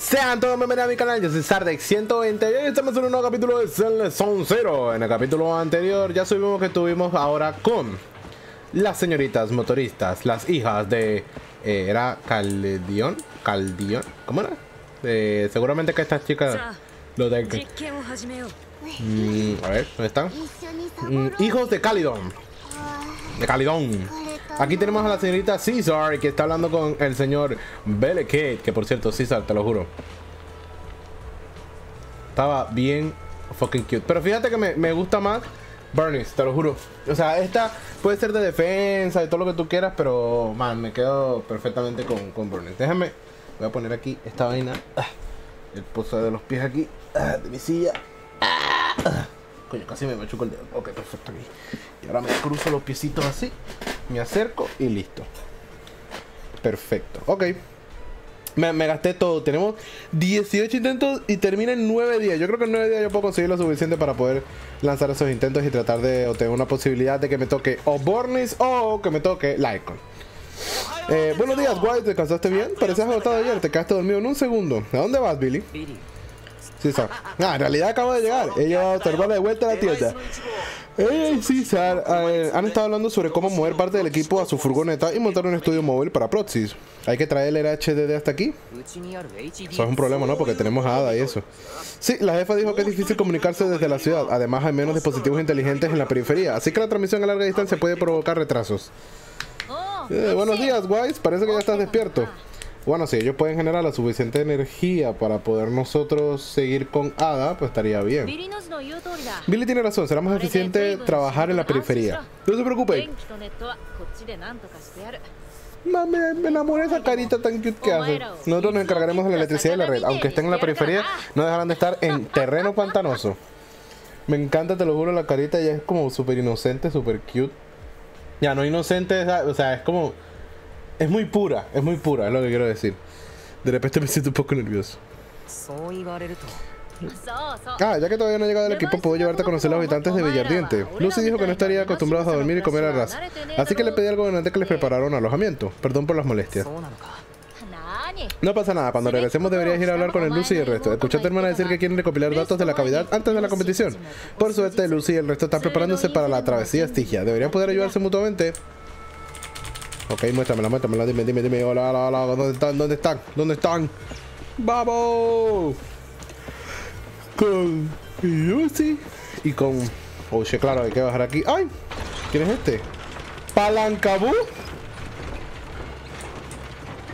Sean todos bienvenidos a mi canal, yo soy Zhardex120 y hoy estamos en un nuevo capítulo de Zenless Zone Zero. En el capítulo anterior ya subimos que estuvimos ahora con las señoritas motoristas, las hijas de... ¿era Calydon? ¿Calydon? ¿Cómo era? Seguramente que estas chicas lo tengan. A ver, ¿dónde están? Hijos de Calydon. De Calydon. Aquí tenemos a la señorita César, que está hablando con el señor Belle Kid. Que por cierto, César, te lo juro, estaba bien fucking cute. Pero fíjate que me gusta más Burnice, te lo juro. O sea, esta puede ser de defensa y todo lo que tú quieras, pero man, me quedo perfectamente con Burnice. Déjame, voy a poner aquí esta vaina, el pozo de los pies aquí, de mi silla. Coño, casi me machuco el dedo. Ok, perfecto aquí. Y ahora me cruzo los piecitos así, me acerco y listo. Perfecto, ok. Me gasté todo. Tenemos 18 intentos y termina en 9 días. Yo creo que en 9 días yo puedo conseguir lo suficiente para poder lanzar esos intentos y tratar de obtener una posibilidad de que me toque o Burnice o que me toque Lycon. Buenos días, White. ¿Te cansaste bien? Parecías agotado ayer. Te quedaste dormido en un segundo. ¿A dónde vas, Billy? César. Ah, en realidad acabo de llegar. Ella va a observar de vuelta a la tienda. César, han estado hablando sobre cómo mover parte del equipo a su furgoneta y montar un estudio móvil para Proxies. Hay que traer el HDD hasta aquí. Eso es un problema, ¿no? Porque tenemos a Ada y eso. Sí, la jefa dijo que es difícil comunicarse desde la ciudad. Además, hay menos dispositivos inteligentes en la periferia, así que la transmisión a larga distancia puede provocar retrasos. Buenos días, Wise. Parece que ya estás despierto. Bueno, si ellos pueden generar la suficiente energía para poder nosotros seguir con Ada, pues estaría bien. Billy tiene razón, será más eficiente trabajar en la periferia. No se preocupen. Mami, me enamoré de esa carita tan cute que hace. Nosotros nos encargaremos de la electricidad y la red. Aunque estén en la periferia, no dejarán de estar en terreno pantanoso. Me encanta, te lo juro, la carita ya es como súper inocente, súper cute. Ya, no inocente, o sea, es como... es muy pura, es lo que quiero decir. De repente me siento un poco nervioso. Ah, ya que todavía no ha llegado el equipo, puedo llevarte a conocer a los habitantes de Villa Ardiente. Lucy dijo que no estaría acostumbrados a dormir y comer a ras, así que le pedí al gobernante que les preparara un alojamiento. Perdón por las molestias. No pasa nada, cuando regresemos deberías ir a hablar con el Lucy y el resto. Escuché a tu hermana decir que quieren recopilar datos de la cavidad antes de la competición. Por suerte, Lucy y el resto están preparándose para la travesía Estígia. Deberían poder ayudarse mutuamente. Ok, muéstramela, dime, hola, ¿dónde están? ¡Vamos! Con Lucy y con... Oye, claro, hay que bajar aquí. ¡Ay! ¿Quién es este? ¿Palancabú?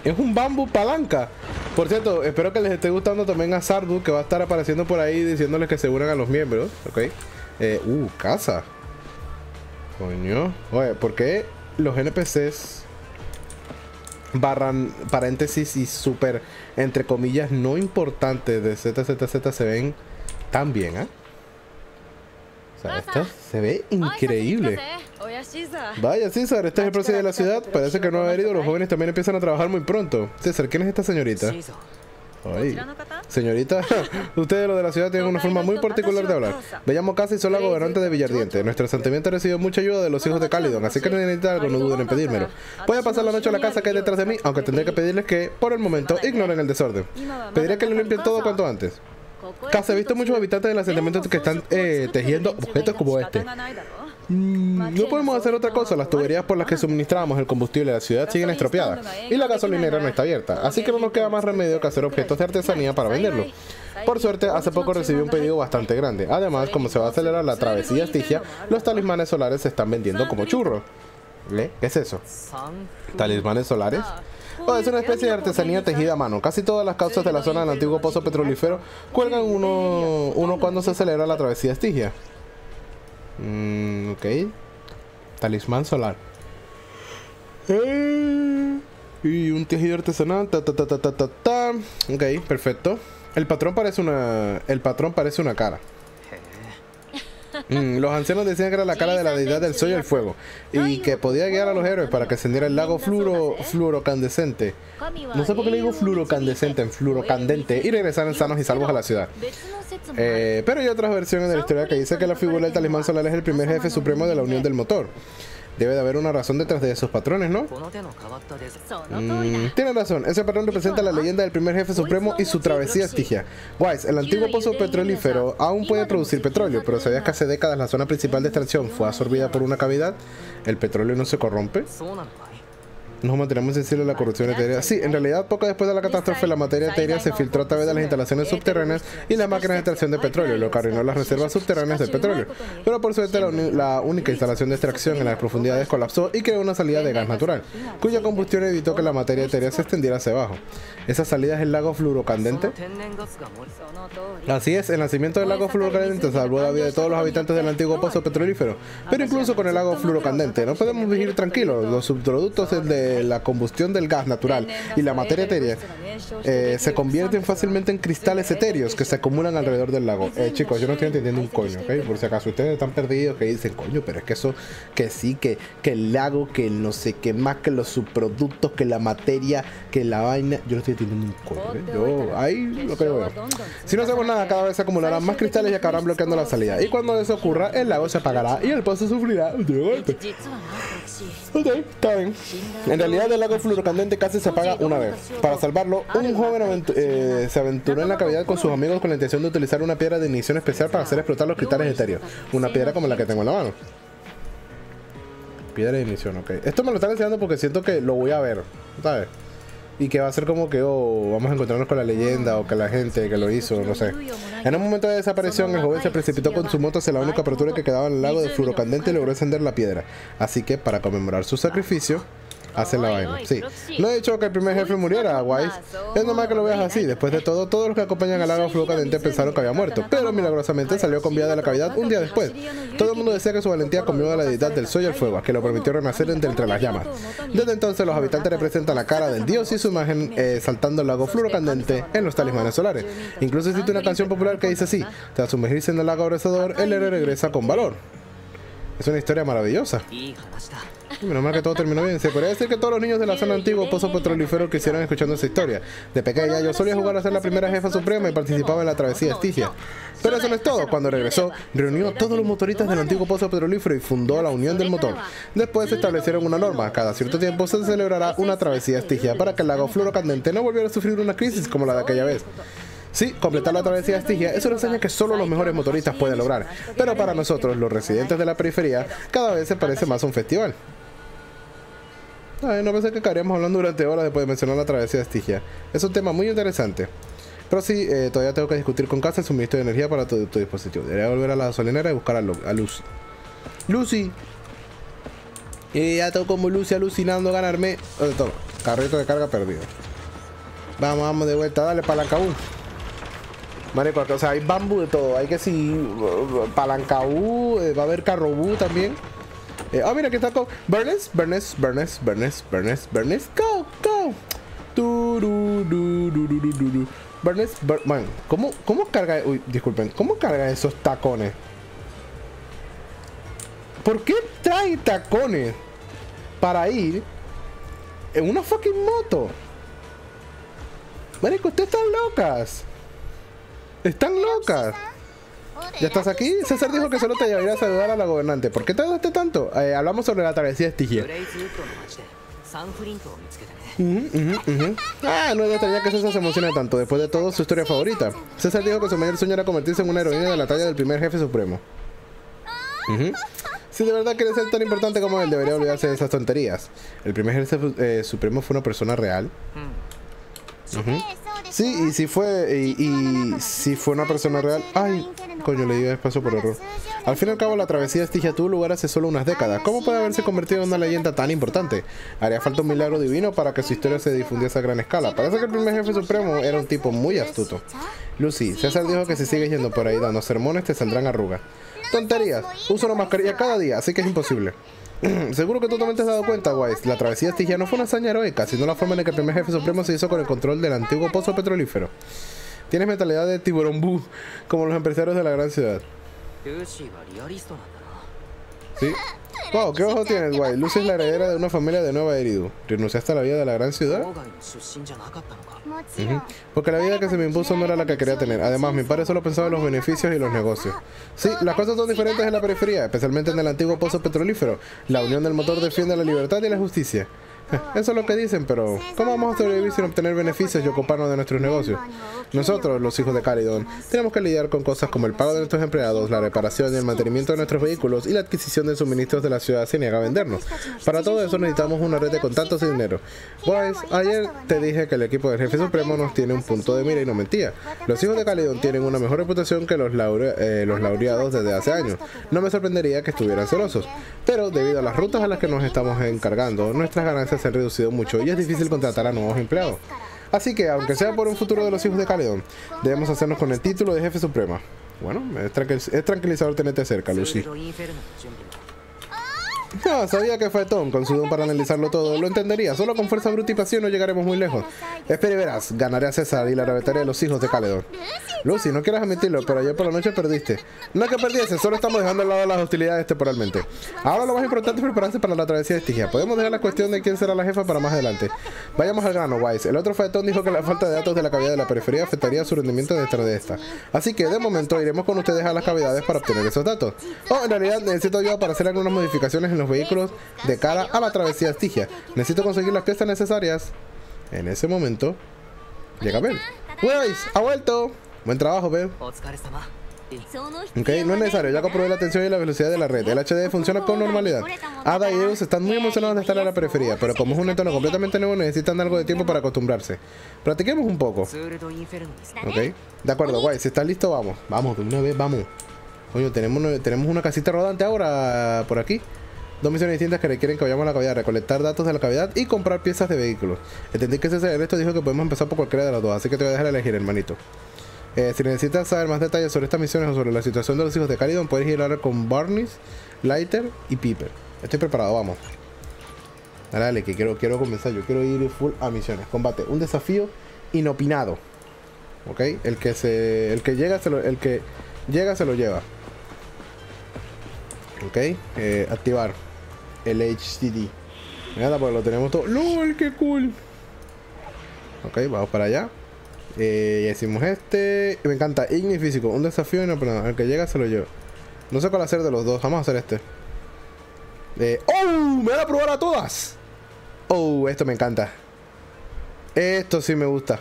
Es un bambú palanca. Por cierto, espero que les esté gustando también a Sardu, que va a estar apareciendo por ahí diciéndoles que se unan a los miembros. Ok. Casa. Coño. Oye, ¿por qué los NPCs... barran paréntesis y super entre comillas no importantes de ZZZ se ven tan bien, ¿eh? O sea, esta se ve increíble. Vaya, César, este es el proceso de la ciudad. Parece que no ha herido. Los jóvenes también empiezan a trabajar muy pronto. César, ¿quién es esta señorita? Ay, señorita, ustedes los de la ciudad tienen una forma muy particular de hablar. Me llamo Kass y soy la gobernante de Villa Ardiente. Nuestro asentamiento ha recibido mucha ayuda de los hijos de Calydon, así que necesita algo, no duden en pedírmelo. Voy a pasar la noche a la casa que hay detrás de mí, aunque tendré que pedirles que, por el momento, ignoren el desorden. Pediré que lo limpien todo cuanto antes. Kass, he visto muchos habitantes del asentamiento que están tejiendo objetos como este. No podemos hacer otra cosa. Las tuberías por las que suministrábamos el combustible de la ciudad siguen estropeadas y la gasolinera no está abierta, así que no nos queda más remedio que hacer objetos de artesanía para venderlos. Por suerte, hace poco recibí un pedido bastante grande. Además, como se va a acelerar la travesía Estígia, los talismanes solares se están vendiendo como churros. ¿Qué es eso? ¿Talismanes solares? Oh, es una especie de artesanía tejida a mano. Casi todas las causas de la zona del antiguo pozo petrolífero cuelgan uno cuando se acelera la travesía Estígia. Ok. Talismán solar. Y un tejido artesanal. Ok, perfecto. El patrón parece una cara. Los ancianos decían que era la cara de la deidad del sol y el fuego, y que podía guiar a los héroes para que ascendiera el lago fluorocandescente. No sé por qué le digo fluorocandescente en fluorocandente. Y regresaran sanos y salvos a la ciudad. Pero hay otras versiones de la historia que dice que la figura del talismán solar es el primer jefe supremo de la Unión del Motor. Debe de haber una razón detrás de esos patrones, ¿no? Tiene razón. Ese patrón representa la leyenda del primer jefe supremo y su travesía a Estígia. Wise, el antiguo pozo petrolífero aún puede producir petróleo, pero ¿sabías que hace décadas la zona principal de extracción fue absorbida por una cavidad? ¿El petróleo no se corrompe? Nos mantenemos sensibles a la corrupción etérea. Sí, en realidad, poco después de la catástrofe, la materia etérea se filtró a través de las instalaciones subterráneas y las máquinas de extracción de petróleo, lo que arruinó las reservas subterráneas de petróleo. Pero por suerte, la única instalación de extracción en las profundidades colapsó y creó una salida de gas natural, cuya combustión evitó que la materia etérea se extendiera hacia abajo. ¿Esa salida es el lago fluorocandente? Así es, el nacimiento del lago fluorocandente salvó la vida de todos los habitantes del antiguo pozo petrolífero. Pero incluso con el lago fluorocandente no podemos vivir tranquilos. Los subproductos de la combustión del gas natural y la materia etérea se convierten fácilmente en cristales etéreos que se acumulan alrededor del lago. Chicos, yo no estoy entendiendo un coño, ¿ok? Por si acaso ustedes están perdidos, que dicen, coño, pero es que eso, que sí, que el lago, que no sé qué más, que los subproductos, que la materia, que la vaina. Yo no estoy entendiendo un coño, ¿eh? Yo ahí lo que veo. Si no hacemos nada, cada vez se acumularán más cristales y acabarán bloqueando la salida. Y cuando eso ocurra, el lago se apagará y el pozo sufrirá de golpe. Ok, está bien. En realidad, el lago fluorocandente casi se apaga una vez. Para salvarlo, un joven se aventuró en la cavidad con sus amigos con la intención de utilizar una piedra de ignición especial para hacer explotar los cristales etéreos. Una piedra como la que tengo en la mano. Piedra de ignición, ok. Esto me lo están enseñando porque siento que lo voy a ver, ¿sabes? Y que va a ser como que, oh, vamos a encontrarnos con la leyenda o que la gente que lo hizo, no sé. En un momento de desaparición, el joven se precipitó con su moto hacia la única apertura que quedaba en el lago de fluorocandente y logró encender la piedra. Así que, para conmemorar su sacrificio, hace la vaina. Sí, no he dicho que el primer jefe muriera, Wise. Es normal que lo veas así. Después de todo, todos los que acompañan al lago fluorocandente pensaron que había muerto, pero milagrosamente salió con vida de la cavidad un día después. Todo el mundo decía que su valentía comió a la deidad del sol y el fuego, que lo permitió renacer entre las llamas. Desde entonces, los habitantes representan la cara del dios y su imagen saltando el lago fluorocandente en los talismanes solares. Incluso existe una canción popular que dice así: tras sumergirse en el lago abrasador, el héroe regresa con valor. Es una historia maravillosa. Menos mal que todo terminó bien. Se podría decir que todos los niños de la zona antigua pozo petrolífero crecieron escuchando esa historia. De pequeña yo solía jugar a ser la primera jefa suprema y participaba en la travesía Estígia. Pero eso no es todo. Cuando regresó, reunió a todos los motoristas del antiguo pozo petrolífero y fundó la Unión del Motor. Después se establecieron una norma: cada cierto tiempo se celebrará una travesía Estígia para que el lago fluorocandente no volviera a sufrir una crisis como la de aquella vez. Sí, completar la travesía Estígia es una hazaña que solo los mejores motoristas pueden lograr. Pero para nosotros, los residentes de la periferia, cada vez se parece más a un festival. Ay, no pensé que estaríamos hablando durante horas después de mencionar la travesía Estígia. Es un tema muy interesante. Pero sí, todavía tengo que discutir con Kass el suministro de energía para tu dispositivo. Debería volver a la gasolinera y buscar a Lucy. ¡Lucy! Y ya tengo como Lucy alucinando ganarme... Toma, carrito de carga perdido. Vamos, vamos de vuelta. Dale, palanca 1. Marico, o sea, hay bambú de todo. Hay que sí, palancaú, va a haber carrobú también. Ah, mira, aquí está con Burnice. Go. Burnice, man, ¿cómo carga? Uy, disculpen, ¿cómo carga esos tacones? ¿Por qué trae tacones para ir en una fucking moto? Marico, ustedes están locas. ¡Están locas! ¿Ya estás aquí? César dijo que solo te llevaría a saludar a la gobernante. ¿Por qué tardaste tanto? Hablamos sobre la travesía Estígia. Ah, no es extrañar que César se emocione tanto. Después de todo, su historia favorita. César dijo que su mayor sueño era convertirse en una heroína de la talla del primer jefe supremo. Si de verdad quiere ser tan importante como él, debería olvidarse de esas tonterías. El primer jefe supremo fue una persona real. Sí, y si fue si fue una persona real. Ay, coño, le di despacio por error. Al fin y al cabo, la travesía Estígia tuvo lugar hace solo unas décadas. ¿Cómo puede haberse convertido en una leyenda tan importante? Haría falta un milagro divino para que su historia se difundiese a gran escala. Parece que el primer jefe supremo era un tipo muy astuto. Lucy, César dijo que si sigues yendo por ahí dando sermones te saldrán arrugas. Tonterías, uso una mascarilla cada día, así que es imposible. Seguro que tú también te has dado cuenta, Wise. La travesía Estígia no fue una hazaña heroica, sino la forma en la que el primer jefe supremo se hizo con el control del antiguo pozo petrolífero. Tienes mentalidad de tiburón bú, como los empresarios de la gran ciudad. Sí. Wow, ¿qué ojo tienes, guay? Luces la heredera de una familia de Nueva Eridu. ¿Renunciaste a la vida de la gran ciudad? Porque la vida que se me impuso no era la que quería tener. Además, mi padre solo pensaba en los beneficios y los negocios. Sí, las cosas son diferentes en la periferia, especialmente en el antiguo pozo petrolífero. La unión del motor defiende la libertad y la justicia. Eso es lo que dicen, pero ¿cómo vamos a sobrevivir sin obtener beneficios y ocuparnos de nuestros negocios? Nosotros, los hijos de Calydon, tenemos que lidiar con cosas como el pago de nuestros empleados, la reparación y el mantenimiento de nuestros vehículos y la adquisición de suministros de la ciudad se niega a vendernos. Para todo eso necesitamos una red de contactos y dinero. Boys, ayer te dije que el equipo del jefe supremo nos tiene un punto de mira y no mentía. Los hijos de Calydon tienen una mejor reputación que los laureados desde hace años. No me sorprendería que estuvieran celosos, pero debido a las rutas a las que nos estamos encargando, nuestras ganancias se han reducido mucho y es difícil contratar a nuevos empleados. Así que, aunque sea por un futuro de los hijos de Calydon, debemos hacernos con el título de jefe suprema. Bueno, es tranquilizador tenerte cerca, Lucy. No, sabía que Phaethon, con su don para analizarlo todo, lo entendería. Solo con fuerza bruta y pasión no llegaremos muy lejos. Espera y verás, ganaré a César y la reventaré a los hijos de Calydon. Lucy, no quieras admitirlo, pero ayer por la noche perdiste. No es que perdiese, solo estamos dejando al lado las hostilidades temporalmente. Ahora lo más importante es prepararse para la travesía de Estígia. Podemos dejar la cuestión de quién será la jefa para más adelante. Vayamos al grano, Wise. El otro Phaethon dijo que la falta de datos de la cavidad de la periferia afectaría su rendimiento dentro de esta. Así que, de momento, iremos con ustedes a las cavidades para obtener esos datos. Oh, en realidad necesito ayuda para hacer algunas modificaciones en los vehículos de cara a la travesía Estígia. Necesito conseguir las piezas necesarias. En ese momento llega Belle. ¡Weis! ¡Ha vuelto! Buen trabajo, Belle. Ok, no es necesario, ya comprobé la tensión y la velocidad de la red. El HD funciona con normalidad. Ada y Eus están muy emocionados de estar en la periferia, pero como es un entorno completamente nuevo, necesitan algo de tiempo para acostumbrarse. Practiquemos un poco. Ok, de acuerdo, guay, si estás listo, vamos. Vamos, de una vez, vamos. Coño, tenemos una casita rodante ahora por aquí. Dos misiones distintas que requieren que vayamos a la cavidad: recolectar datos de la cavidad y comprar piezas de vehículos. Entendí que César esto dijo que podemos empezar por cualquiera de las dos, así que te voy a dejar elegir, hermanito. Si necesitas saber más detalles sobre estas misiones o sobre la situación de los hijos de Calydon, puedes ir a hablar con Barnes, Lighter y Piper. Estoy preparado, vamos. Dale, que quiero comenzar. Yo quiero ir full a misiones. Combate, un desafío inopinado. Ok, el que llega se lo lleva. Ok, activar el HDD. Nada, pues lo tenemos todo. ¡Lol, qué cool! Ok, vamos para allá. Ya hicimos este. Me encanta, Ignis físico. Un desafío y no, perdón. El que llega se lo lleva. No sé cuál hacer de los dos. Vamos a hacer este. ¡Oh! ¡Me van a probar a todas! ¡Oh! Esto me encanta. Esto sí me gusta.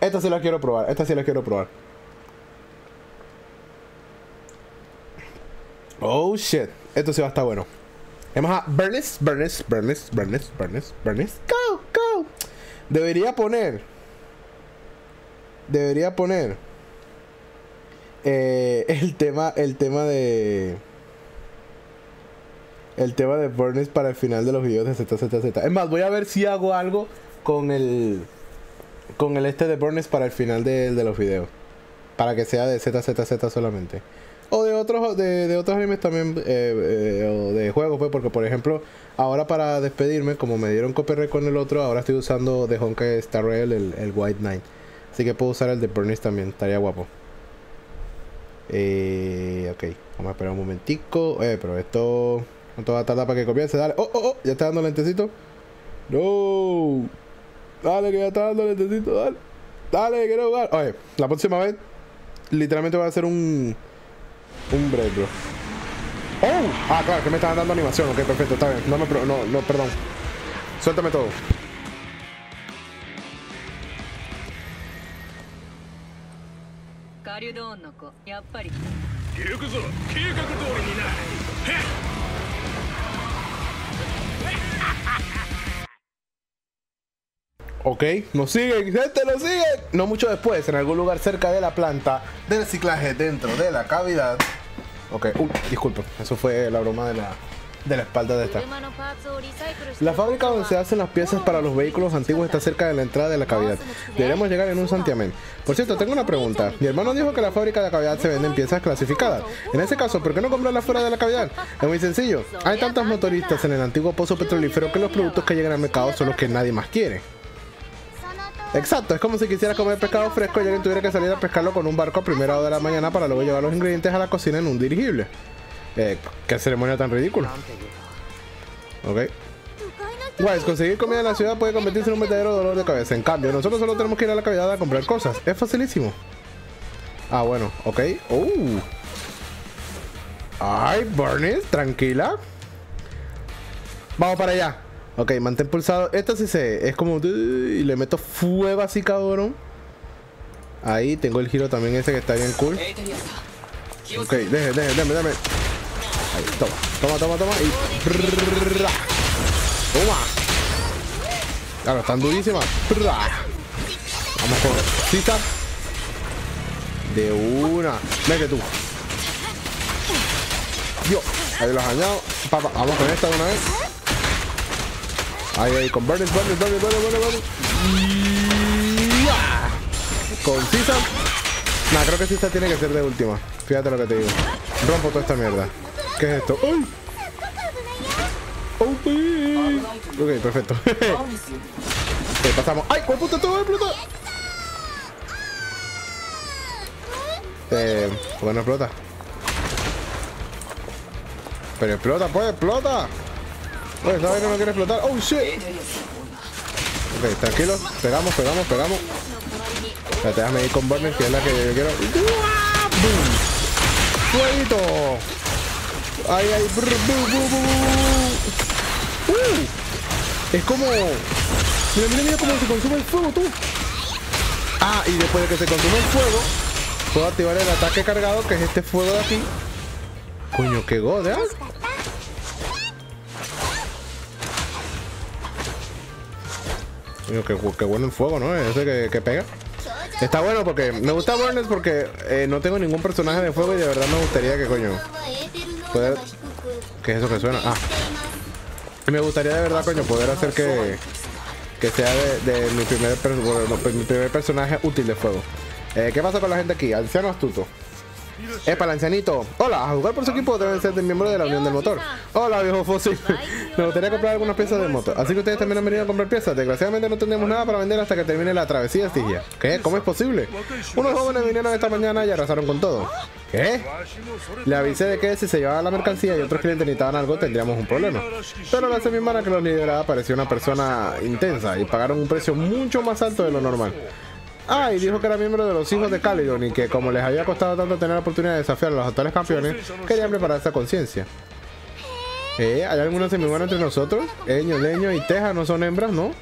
Esta sí la quiero probar. Esta sí la quiero probar. Oh shit, esto sí va a estar bueno. Vamos a Burnice. Go. Debería poner el tema de Burnice para el final de los videos de ZZZ. Es más, voy a ver si hago algo con el este de Burnice para el final de los videos, para que sea de ZZZ solamente. O de otros animes también, o de juegos, pues, porque por ejemplo, ahora para despedirme, como me dieron copyright con el otro, ahora estoy usando de Honkai Star Rail el White Knight. Así que puedo usar el de Burnice también, estaría guapo. Ok, vamos a esperar un momentico. Pero esto no te va a tardar para que comience. Dale, oh, ya está dando lentecito. No, dale, que ya está dando lentecito, dale. Dale, quiero jugar. Oye, la próxima vez, literalmente voy a hacer un break, bro. ¡Oh! Ah, claro, que me estaban dando animación. Ok, perfecto, está bien. No, perdón. Suéltame todo. Ok, nos siguen, gente, nos siguen. No mucho después, en algún lugar cerca de la planta de reciclaje dentro de la cavidad. Ok, disculpen, eso fue la broma de la espalda de esta. La fábrica donde se hacen las piezas para los vehículos antiguos está cerca de la entrada de la cavidad. Deberíamos llegar en un santiamén. Por cierto, tengo una pregunta. Mi hermano dijo que en la fábrica de la cavidad se venden piezas clasificadas. En ese caso, ¿por qué no comprarlas fuera de la cavidad? Es muy sencillo. Hay tantos motoristas en el antiguo pozo petrolífero que los productos que llegan al mercado son los que nadie más quiere. Exacto, es como si quisieras comer pescado fresco y alguien tuviera que salir a pescarlo con un barco a primera hora de la mañana para luego llevar los ingredientes a la cocina en un dirigible. ¿Qué ceremonia tan ridícula? Ok. Guays, conseguir comida en la ciudad puede convertirse en un verdadero dolor de cabeza. En cambio, nosotros solo tenemos que ir a la cavidad a comprar cosas. Es facilísimo. Ah, bueno, ok. Ay, Burnice, tranquila. Vamos para allá. Ok, mantén pulsado. Esta sí se... Es como... Y le meto fuego así, cabrón. Ahí, tengo el giro también ese que está bien cool. Ok, déjame. Ahí, toma. Y... Toma. Claro, están durísimas. Vamos con... Cita. De una. Mete tú. Yo. Ahí los añado. Papá, vamos con esta de una vez. Ahí, con Burnice. Con César. Nah, creo que César tiene que ser de última. Fíjate lo que te digo. Rompo toda esta mierda. ¿Qué es esto? ¡Uy! Ok, perfecto. Ok, pasamos. ¡Ay! ¡Cuál puta todo explota! ¿Por qué no explota? Pero explota, pues, explota. Pues, esta vaina no quiere explotar. ¡Oh, shit! Ok, tranquilo. Pegamos. Déjame ir con Barnes, que es la que yo quiero. ¡Fueguito! ¡Ay! Es como... Mira cómo se consume el fuego, tú. Ah, y después de que se consume el fuego, puedo activar el ataque cargado, que es este fuego de aquí. Coño, qué goda. Coño, qué bueno el fuego, ¿no? Ese que pega. Está bueno porque me gusta Burnice porque no tengo ningún personaje de fuego y de verdad me gustaría que coño poder... ¿Qué es eso que suena? Ah. Me gustaría de verdad coño poder hacer que sea de mi primer personaje útil de fuego. ¿Qué pasa con la gente aquí? Anciano astuto. Para el ancianito. Hola, a jugar por su equipo deben ser miembros de la Unión del Motor. Hola, viejo fósil. Me gustaría comprar algunas piezas del motor. Así que ustedes también han venido a comprar piezas. Desgraciadamente no tenemos nada para vender hasta que termine la travesía, Estígia. ¿Qué? ¿Cómo es posible? Unos jóvenes vinieron esta mañana y arrasaron con todo. ¿Qué? Le avisé de que si se llevaba la mercancía y otros clientes necesitaban algo, tendríamos un problema. Pero la semana que los lideraba parecía una persona intensa y pagaron un precio mucho más alto de lo normal. Ah, y dijo que era miembro de los hijos de Calydon y que como les había costado tanto tener la oportunidad de desafiar a los actuales campeones, querían preparar esa conciencia. ¿Hay algunos semihumanos entre nosotros? Eño, Leño y Teja no son hembras, ¿no?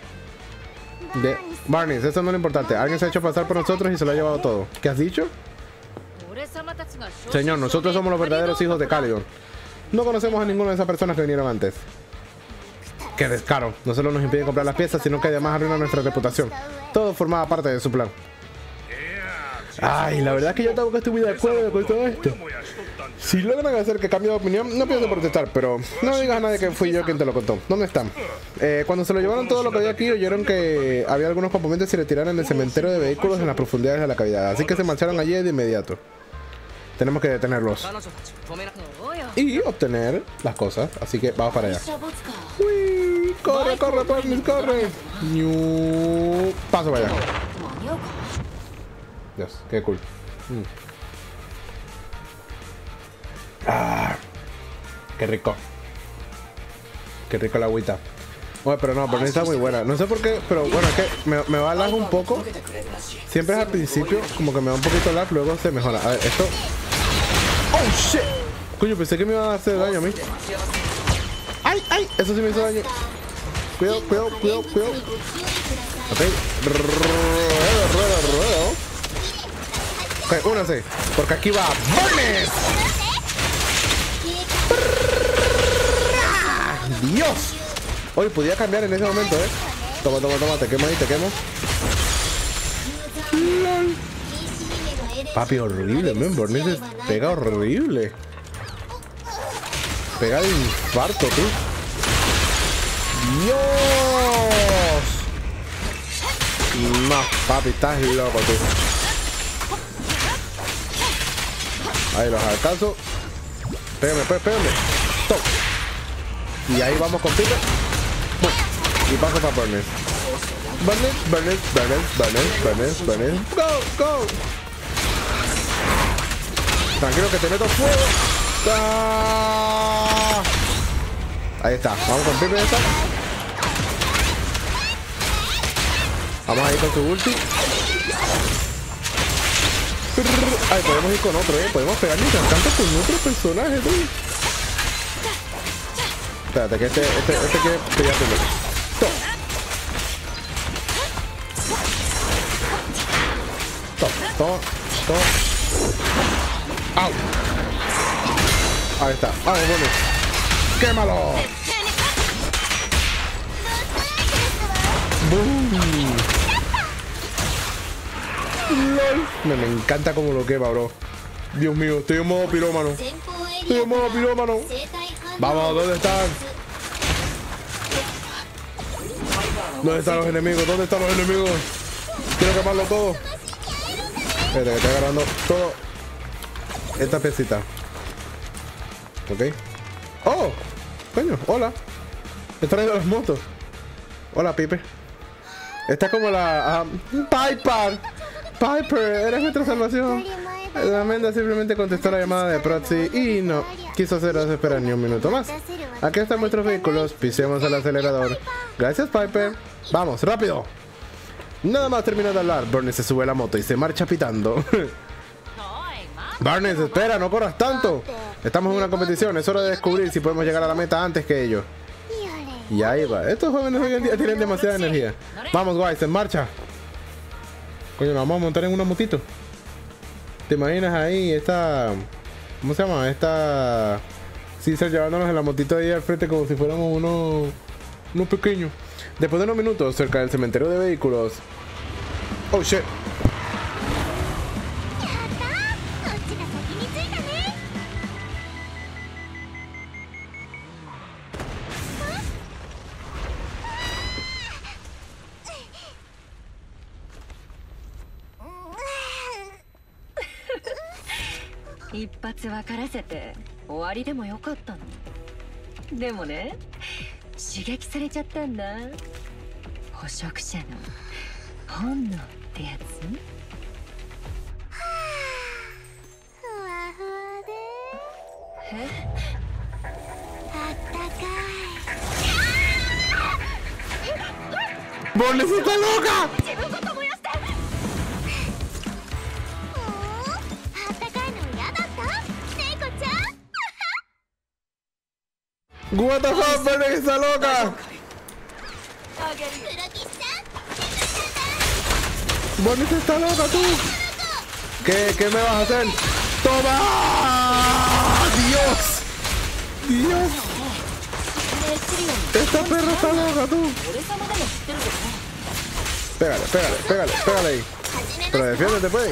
Barnes, eso no es lo importante. Alguien se ha hecho pasar por nosotros y se lo ha llevado todo. ¿Qué has dicho? Señor, nosotros somos los verdaderos hijos de Calydon. No conocemos a ninguna de esas personas que vinieron antes. ¡Qué descaro! No solo nos impide comprar las piezas, sino que además arruina nuestra reputación. Todo formaba parte de su plan. Ay, la verdad es que yo tampoco estoy muy de acuerdo con todo esto. Si logran hacer que cambie de opinión, no pienso protestar, pero no digas a nadie que fui yo quien te lo contó. ¿Dónde están? Cuando se lo llevaron todo lo que había aquí, oyeron que había algunos componentes que se retiraron del cementerio de vehículos en las profundidades de la cavidad, así que se marcharon allí de inmediato. Tenemos que detenerlos y obtener las cosas, así que vamos para allá. ¡Uy! Corre, Burnice, corre. ¡Niu! Paso para allá. Dios, qué cool. Ah, qué rico. Qué rico la agüita. Oye, pero no, Burnice está muy buena. No sé por qué, pero bueno, es que me va a lag un poco. Siempre es al principio, como que me da un poquito lag, luego se mejora. A ver, esto. ¡Oh, shit! Coño, pensé que me iba a hacer daño a mí. ¡Ay! Eso sí me hizo daño. Cuidado. Ok. Ruedo. Ok, únanse. Porque aquí va Burnice. ¡Dios! Oye, podía cambiar en ese momento, ¿eh? Toma, te quemo. ¡Lol! Papi, horrible, men. Burnice pega horrible. Pega de infarto, tú. ¡Dios! No, papi, estás loco, tú. Ahí los alcanzo. Pégame. Top. Y ahí vamos con Piper. Y paso para Burnice. Burnice. ¡Go! Tranquilo que te meto fuego. está. Ahí está. Vamos con Piper esta. Vamos a ir con su ulti. Ay, podemos ir con otro, podemos pegarle tanto con otro personaje, tío. Espérate, que este quiere pegar primero. Stop. Stop. ¡Au! Ahí está. ¡Vamos, bueno! ¡Quémalo! ¡Bum! LOL. Me encanta como lo quema, bro. Dios mío, estoy en modo pirómano. Vamos, ¿dónde están? ¿Dónde están los enemigos? Quiero quemarlo todo. Espera, que está agarrando todo. Esta piecita. Ok. ¡Oh! Coño, hola. Están ahí las motos. Hola, Pipe. Esta es como la... Piper. Piper, eres nuestra salvación. Amanda simplemente contestó la llamada de Proxies y no quiso hacernos esperar ni un minuto más. Aquí están nuestros vehículos, pisemos al acelerador. Gracias, Piper. Vamos, rápido. Nada más terminó de hablar, Burnice se sube a la moto y se marcha pitando. Burnice, espera, no corras tanto. Estamos en una competición, es hora de descubrir si podemos llegar a la meta antes que ellos. Y ahí va, estos jóvenes hoy en día tienen demasiada energía. Vamos, guys, en marcha. Coño, nos vamos a montar en una motito. ¿Te imaginas ahí esta... ¿Cómo se llama? Esta... César llevándonos en la motito ahí al frente como si fuéramos unos pequeños. Después de unos minutos, cerca del cementerio de vehículos... ¡Oh, shit! ¡Burnice está loca! What the fuck, Burnice está loca. Burnice está loca, tú. ¿Qué me vas a hacer? ¡Toma! Dios. Esta perra está loca, tú. Pégale ahí. Pero defiéndete, pues.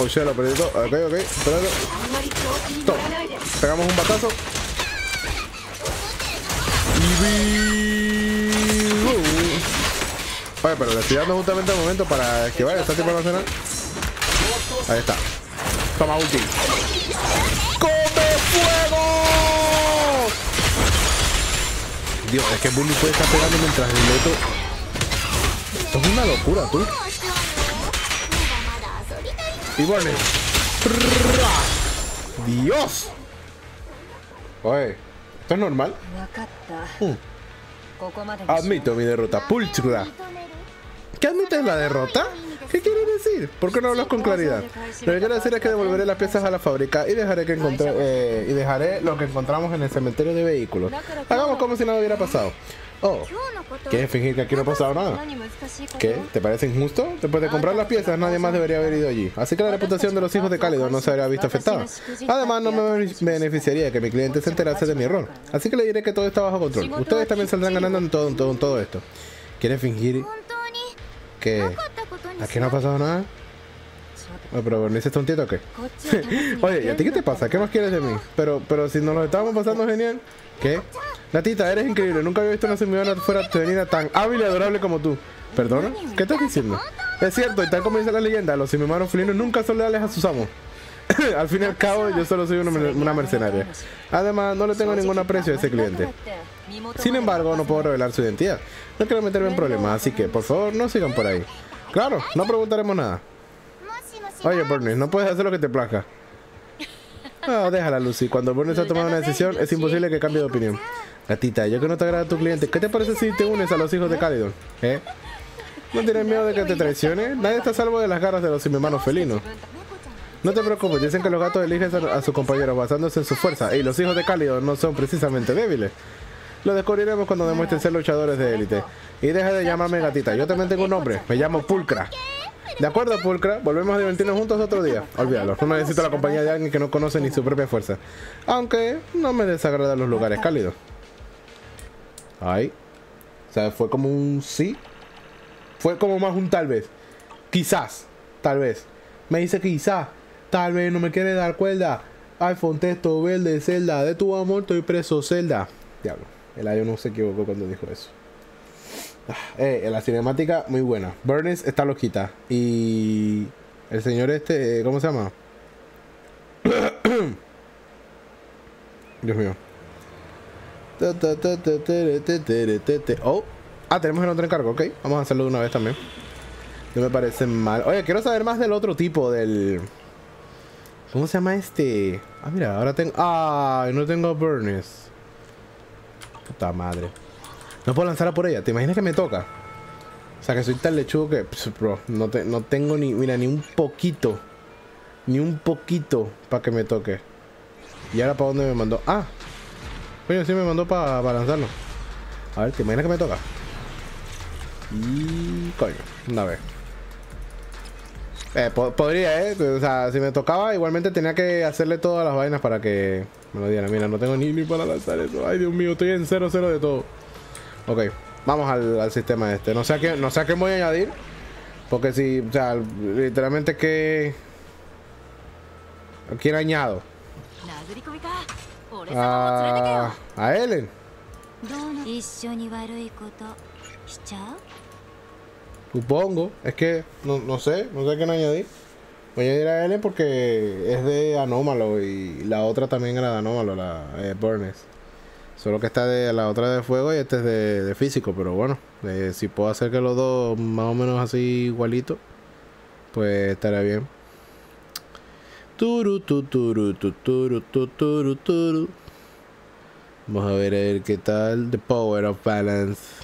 Oye, lo perdí todo. Ok, espérate. Stop. Pegamos un batazo. Oye, pero le estoy dando justamente el momento para esquivar esta tipo de almacena. Ahí está. Toma ulti. ¡Come fuego! Dios, es que Bully puede estar pegando mientras el meto. Esto es una locura, tú. Y Burnice. ¡Dios! Oye, ¿esto es normal? Admito mi derrota. Pulchra. ¿Qué admites la derrota? ¿Qué quieres decir? ¿Por qué no hablas con claridad? Lo que quiero decir es que devolveré las piezas a la fábrica y dejaré lo que encontramos en el cementerio de vehículos. Hagamos como si nada hubiera pasado. Oh, ¿quieres fingir que aquí no ha pasado nada? ¿Qué? ¿Te parece injusto? Después de comprar las piezas, nadie más debería haber ido allí. Así que la reputación de los hijos de Calydon no se habría visto afectada. Además, no me beneficiaría que mi cliente se enterase de mi error. Así que le diré que todo está bajo control. Ustedes también saldrán ganando en todo esto. ¿Quieres fingir que aquí no ha pasado nada? No, pero Burnice está un tieto, ¿o qué? Oye, ¿y a ti qué te pasa? ¿Qué más quieres de mí? Pero si nos lo estábamos pasando genial. ¿Qué? Natita, eres increíble. Nunca había visto una servidora fuera femenina tan hábil y adorable como tú. ¿Perdona? ¿Qué estás diciendo? Es cierto, y tal como dice la leyenda, los simimanos felinos nunca son leales a sus amos. Al fin y al cabo, yo solo soy una mercenaria. Además, no le tengo ningún aprecio a ese cliente. Sin embargo, no puedo revelar su identidad. No quiero meterme en problemas, así que, por favor, no sigan por ahí. Claro, no preguntaremos nada. Oye, Burnice, no puedes hacer lo que te plazca. No, déjala, Lucy. Cuando Burnice ha tomado una decisión, es imposible que cambie de opinión. Gatita, ya que no te agrada tu cliente, ¿qué te parece si te unes a los hijos de Calydon? ¿Eh? ¿No tienes miedo de que te traicione? Nadie está a salvo de las garras de los hermanos felinos. No te preocupes, dicen que los gatos eligen a sus compañeros basándose en su fuerza. Y los hijos de Calydon no son precisamente débiles. Lo descubriremos cuando demuestren ser luchadores de élite. Y deja de llamarme gatita, yo también tengo un nombre. Me llamo Pulchra. De acuerdo, Pulchra, volvemos a divertirnos juntos otro día. Olvídalo, no necesito la compañía de alguien que no conoce ni su propia fuerza. Aunque no me desagradan los lugares cálidos. Ay. O sea, fue como un sí. Fue como más un tal vez. Quizás, tal vez. Me dice quizás, tal vez no me quiere dar cuerda. iPhone, texto, verde, Zelda. De tu amor estoy preso, Zelda. Diablo, el ayo no se equivocó cuando dijo eso. La cinemática muy buena. Burnice está loquita. Y el señor este, ¿cómo se llama? Dios mío. Oh, tenemos el otro encargo, ok. Vamos a hacerlo de una vez también. No me parece mal. Oye, quiero saber más del otro tipo. Del... ¿Cómo se llama este? Ah, mira, ahora tengo... Ay, no tengo Burnice. Puta madre. No puedo lanzarla por ella. ¿Te imaginas que me toca? O sea, que soy tan lechugo que... Pss, bro, no tengo ni... Mira, ni un poquito. Ni un poquito para que me toque. ¿Y ahora para dónde me mandó? Ah. Coño, sí me mandó para lanzarlo. A ver, ¿te imaginas que me toca? Y... Coño, una vez. Podría, ¿eh? O sea, si me tocaba, igualmente tenía que hacerle todas las vainas para que me lo dieran. Mira, no tengo ni para lanzar eso. Ay, Dios mío, estoy en 0-0 de todo. Ok, vamos al sistema este. No sé a qué voy a añadir. Porque si, o sea, literalmente que... ¿A quién añado? A Ellen. Supongo. Es que no sé a quién añadir. Voy a añadir a Ellen porque es de Anómalo. Y la otra también era de Anómalo, la Burnice. Solo que esta de la otra de fuego y este es de físico, pero bueno, si puedo hacer que los dos más o menos así igualito, pues estará bien. Vamos a ver qué tal. The Power of Balance.